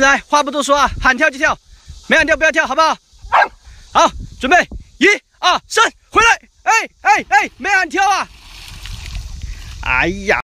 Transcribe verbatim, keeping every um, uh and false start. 来，话不多说啊，喊跳就跳，没喊跳不要跳，好不好？好，准备，一二三，回来！哎哎哎，没喊跳啊！哎呀！